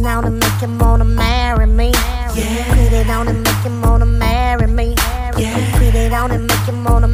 it on and make him wanna marry me. Yeah. Put it on and make him wanna marry me. Yeah. Put it on and make him wanna marry me.